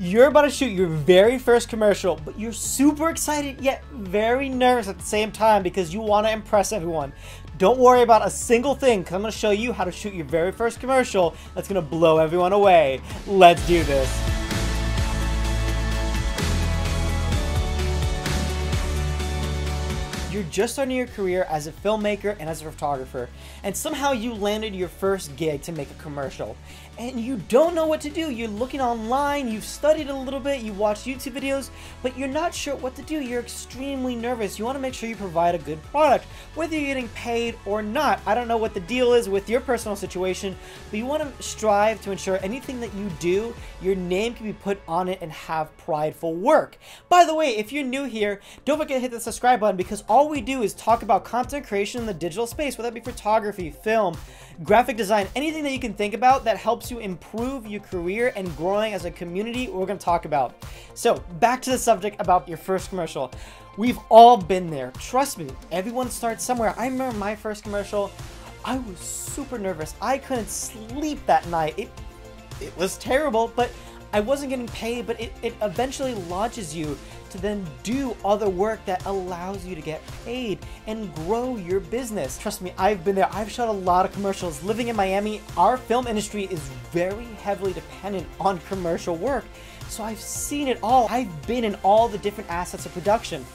You're about to shoot your very first commercial, but you're super excited yet very nervous at the same time because you want to impress everyone. Don't worry about a single thing because I'm going to show you how to shoot your very first commercial that's going to blow everyone away. Let's do this. You're just starting your career as a filmmaker and as a photographer, and somehow you landed your first gig to make a commercial. And you don't know what to do. You're looking online, you've studied a little bit, you've watched YouTube videos, but you're not sure what to do. You're extremely nervous. You want to make sure you provide a good product, whether you're getting paid or not. I don't know what the deal is with your personal situation, but you want to strive to ensure anything that you do, your name can be put on it and have prideful work. By the way, if you're new here, don't forget to hit the subscribe button because all we do is talk about content creation in the digital space, whether that be photography, film, graphic design, anything that you can think about that helps you improve your career and growing as a community, we're going to talk about. So back to the subject about your first commercial. We've all been there. Trust me, everyone starts somewhere. I remember my first commercial. I was super nervous. I couldn't sleep that night. It was terrible, but I wasn't getting paid, but it eventually launches you to then do other work that allows you to get paid and grow your business. Trust me, I've been there. I've shot a lot of commercials. Living in Miami, our film industry is very heavily dependent on commercial work. So I've seen it all. I've been in all the different assets of production.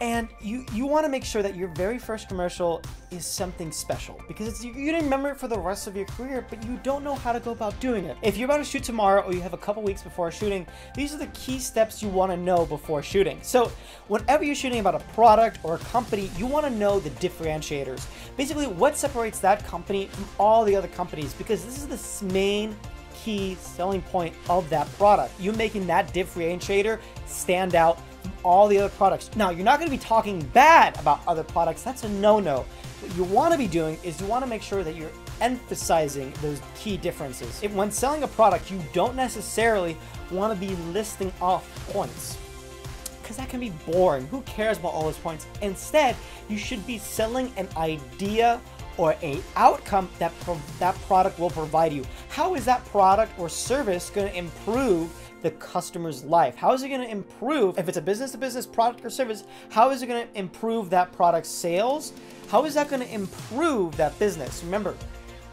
And you want to make sure that your very first commercial is something special because you remember it for the rest of your career, but you don't know how to go about doing it. If you're about to shoot tomorrow or you have a couple weeks before shooting, these are the key steps you want to know before shooting. So whenever you're shooting about a product or a company, you want to know the differentiators. Basically, what separates that company from all the other companies because this is the main key selling point of that product. You're making that differentiator stand out from all the other products. Now, you're not going to be talking bad about other products. That's a no-no. What you want to be doing is you want to make sure that you're emphasizing those key differences. When selling a product, you don't necessarily want to be listing off points because that can be boring. Who cares about all those points? Instead, you should be selling an idea or a outcome that that product will provide you. How is that product or service going to improve the customer's life? How is it going to improve, if it's a business-to-business product or service, how is it going to improve that product's sales? How is that going to improve that business? Remember,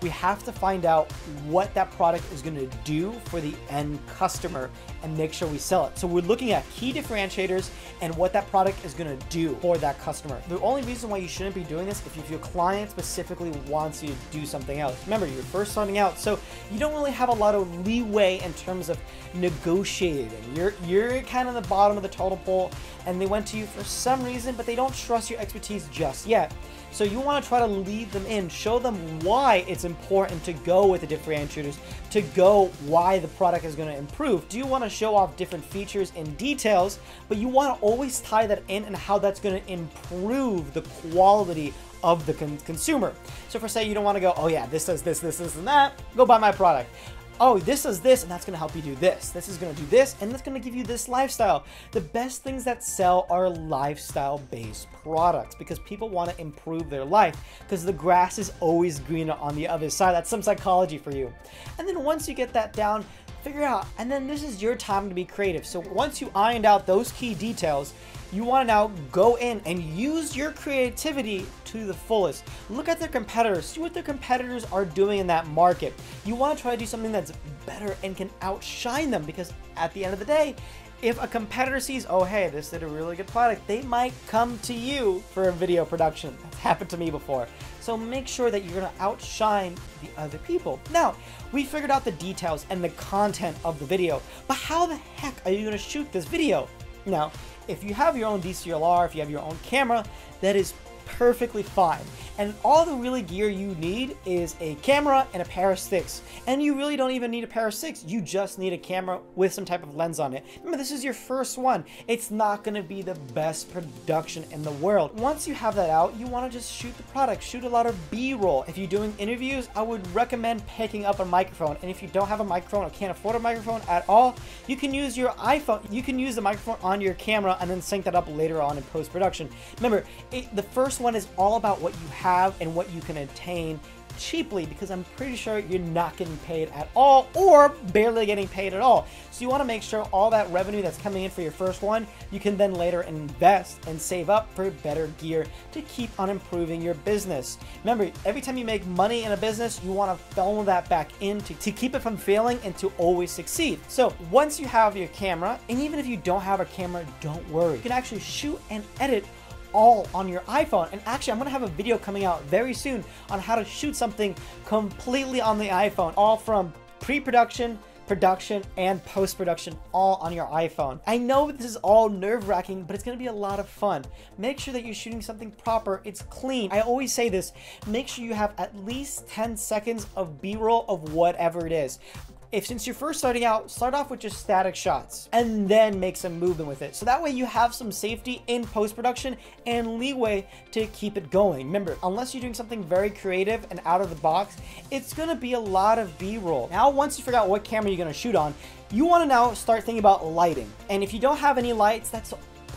we have to find out what that product is going to do for the end customer and make sure we sell it. So we're looking at key differentiators and what that product is going to do for that customer. The only reason why you shouldn't be doing this if your client specifically wants you to do something else. Remember, you're first starting out, so you don't really have a lot of leeway in terms of negotiating. You're kind of the bottom of the totem pole and they went to you for some reason, but they don't trust your expertise just yet. So you want to try to lead them in, show them why it's important to go with the differentiators, to go why the product is going to improve. Do you want to show off different features and details, but you want to always tie that in and how that's going to improve the quality of the consumer. So for say you don't want to go, oh yeah, this does this and that, go buy my product. Oh, this does this and that's going to help you do this. This is going to do this and that's going to give you this lifestyle. The best things that sell are lifestyle-based products because people want to improve their life because the grass is always greener on the other side. That's some psychology for you. And then once you get that down, figure out, and then this is your time to be creative. So once you ironed out those key details, you want to now go in and use your creativity to the fullest. Look at their competitors, see what their competitors are doing in that market. You want to try to do something that's better and can outshine them because at the end of the day, if a competitor sees, oh hey, this did a really good product, they might come to you for a video production. That's happened to me before. So make sure that you're going to outshine the other people. Now, we figured out the details and the content of the video, but how the heck are you going to shoot this video? Now, if you have your own DSLR, if you have your own camera, that is perfectly fine. And all the really gear you need is a camera and a pair of sticks. And you really don't even need a pair of sticks. You just need a camera with some type of lens on it. Remember, this is your first one. It's not going to be the best production in the world. Once you have that out, you want to just shoot the product, shoot a lot of B-roll. If you're doing interviews, I would recommend picking up a microphone. And if you don't have a microphone or can't afford a microphone at all, you can use your iPhone. You can use the microphone on your camera and then sync that up later on in post-production. Remember, the first one is all about what you have and what you can attain cheaply, because I'm pretty sure you're not getting paid at all or barely getting paid at all. So you want to make sure all that revenue that's coming in for your first one, you can then later invest and save up for better gear to keep on improving your business. Remember, every time you make money in a business, you want to funnel that back in to keep it from failing and to always succeed. So once you have your camera, and even if you don't have a camera, don't worry. You can actually shoot and edit all on your iPhone. And actually, I'm gonna have a video coming out very soon on how to shoot something completely on the iPhone, all from pre-production, production, and post-production, all on your iPhone. I know this is all nerve-wracking, but it's gonna be a lot of fun. Make sure that you're shooting something proper, it's clean. I always say this, make sure you have at least 10 seconds of B-roll of whatever it is. If since you're first starting out, start off with just static shots and then make some movement with it. So that way you have some safety in post-production and leeway to keep it going. Remember, unless you're doing something very creative and out of the box, it's gonna be a lot of B-roll. Now, once you figure out what camera you're gonna shoot on, you wanna now start thinking about lighting. And if you don't have any lights, that's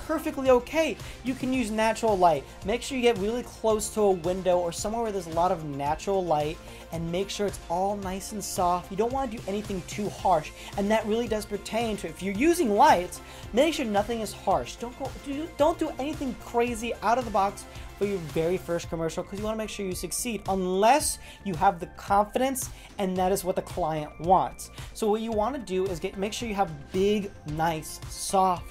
perfectly okay. You can use natural light. Make sure you get really close to a window or somewhere where there's a lot of natural light, and make sure it's all nice and soft. You don't want to do anything too harsh, and that really does pertain to if you're using lights, make sure nothing is harsh. Don't do anything crazy out of the box for your very first commercial, because you want to make sure you succeed, unless you have the confidence and that is what the client wants. So what you want to do is make sure you have big, nice, soft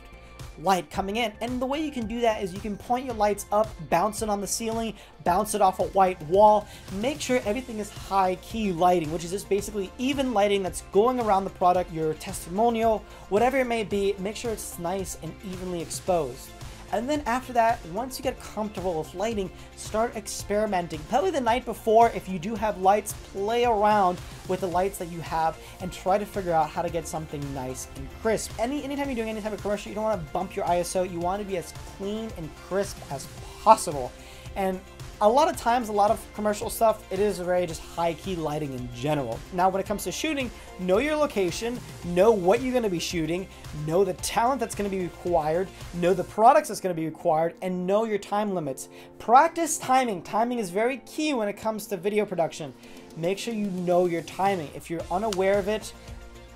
light coming in, and the way you can do that is you can point your lights up, bounce it on the ceiling, bounce it off a white wall. Make sure everything is high key lighting, which is just basically even lighting that's going around the product, your testimonial, whatever it may be. Make sure it's nice and evenly exposed. And then after that, once you get comfortable with lighting, start experimenting. Probably the night before, if you do have lights, play around with the lights that you have and try to figure out how to get something nice and crisp. Anytime you're doing any type of commercial, you don't want to bump your ISO. You want to be as clean and crisp as possible. And a lot of times, a lot of commercial stuff, it is very just high-key lighting in general. Now, when it comes to shooting, know your location, know what you're gonna be shooting, know the talent that's gonna be required, know the products that's gonna be required, and know your time limits. Practice timing. Timing is very key when it comes to video production. Make sure you know your timing. If you're unaware of it,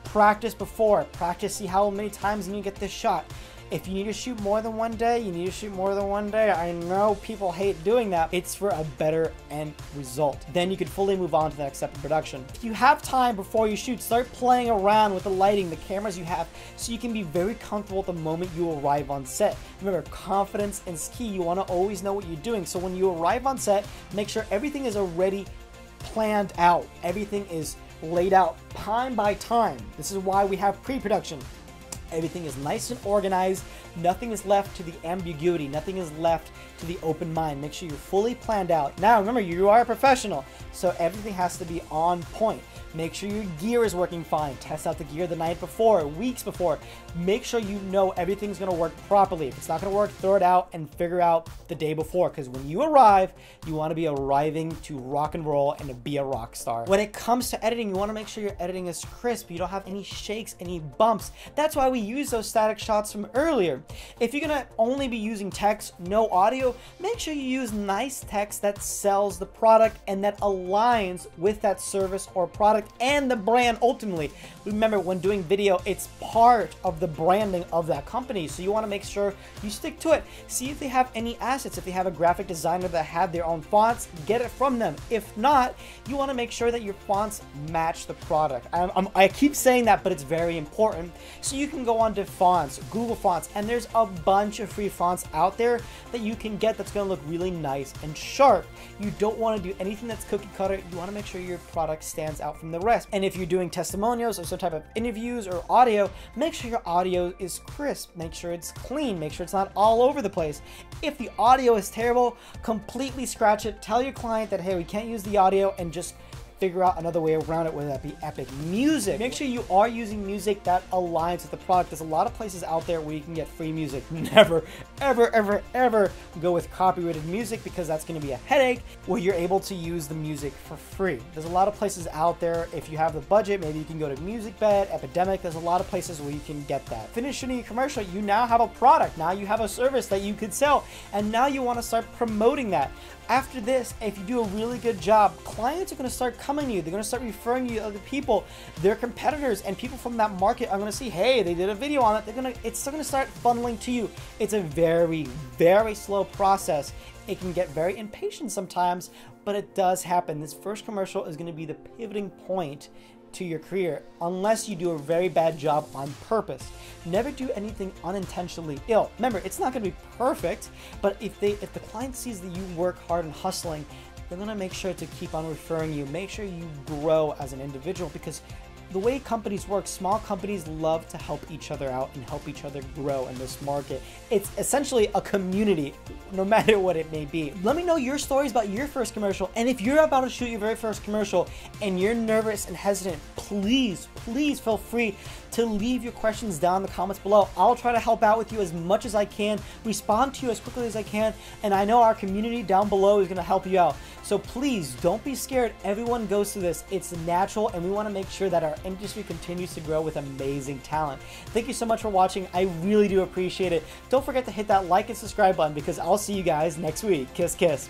practice before. Practice, see how many times you get this shot. If you need to shoot more than one day, you need to shoot more than one day. I know people hate doing that. It's for a better end result. Then you can fully move on to the next step of production. If you have time before you shoot, start playing around with the lighting, the cameras you have, so you can be very comfortable at the moment you arrive on set. Remember, confidence is key. You wanna always know what you're doing. So when you arrive on set, make sure everything is already planned out. Everything is laid out time by time. This is why we have pre-production. Everything is nice and organized. Nothing is left to the ambiguity. Nothing is left to the open mind. Make sure you're fully planned out. Now, remember, you are a professional, so everything has to be on point. Make sure your gear is working fine. Test out the gear the night before, weeks before. Make sure you know everything's gonna work properly. If it's not gonna work, throw it out and figure out the day before, because when you arrive, you wanna be arriving to rock and roll and to be a rock star. When it comes to editing, you wanna make sure your editing is crisp. You don't have any shakes, any bumps. That's why we use those static shots from earlier. If you're gonna only be using text, no audio, make sure you use nice text that sells the product and that aligns with that service or product and the brand ultimately. Remember, when doing video, it's part of the branding of that company, so you want to make sure you stick to it. See if they have any assets. If they have a graphic designer that had their own fonts, get it from them. If not, you want to make sure that your fonts match the product. I keep saying that, but it's very important. So you can go on to fonts, Google Fonts, and there's a bunch of free fonts out there that you can get that's going to look really nice and sharp. You don't want to do anything that's cookie cutter. You want to make sure your product stands out from the rest. And if you're doing testimonials or some type of interviews or audio, make sure your audio is crisp, make sure it's clean, make sure it's not all over the place. If the audio is terrible, completely scratch it. Tell your client that, hey, we can't use the audio, and just figure out another way around it, whether that be epic music. Make sure you are using music that aligns with the product. There's a lot of places out there where you can get free music. Never, ever, ever, ever go with copyrighted music, because that's gonna be a headache, where you're able to use the music for free. There's a lot of places out there. If you have the budget, maybe you can go to MusicBed, Epidemic. There's a lot of places where you can get that. Finish shooting your commercial, you now have a product. Now you have a service that you could sell, and now you wanna start promoting that. After this, if you do a really good job, clients are going to start coming to you. They're going to start referring you to other people, their competitors, and people from that market are going to see, hey, they did a video on it. It's still going to start funneling to you. It's a very, very slow process. It can get very impatient sometimes, but it does happen. This first commercial is going to be the pivoting point to your career, unless you do a very bad job on purpose. Never do anything unintentionally ill. Remember, it's not gonna be perfect, but if the client sees that you work hard and hustling, they're gonna make sure to keep on referring you. Make sure you grow as an individual, because the way companies work, small companies love to help each other out and help each other grow in this market. It's essentially a community, no matter what it may be. Let me know your stories about your first commercial, and if you're about to shoot your very first commercial and you're nervous and hesitant, please, please feel free to leave your questions down in the comments below. I'll try to help out with you as much as I can, respond to you as quickly as I can, and I know our community down below is gonna help you out. So please don't be scared. Everyone goes through this. It's natural, and we wanna make sure that our industry continues to grow with amazing talent. Thank you so much for watching. I really do appreciate it. Don't forget to hit that like and subscribe button, because I'll see you guys next week. Kiss, kiss.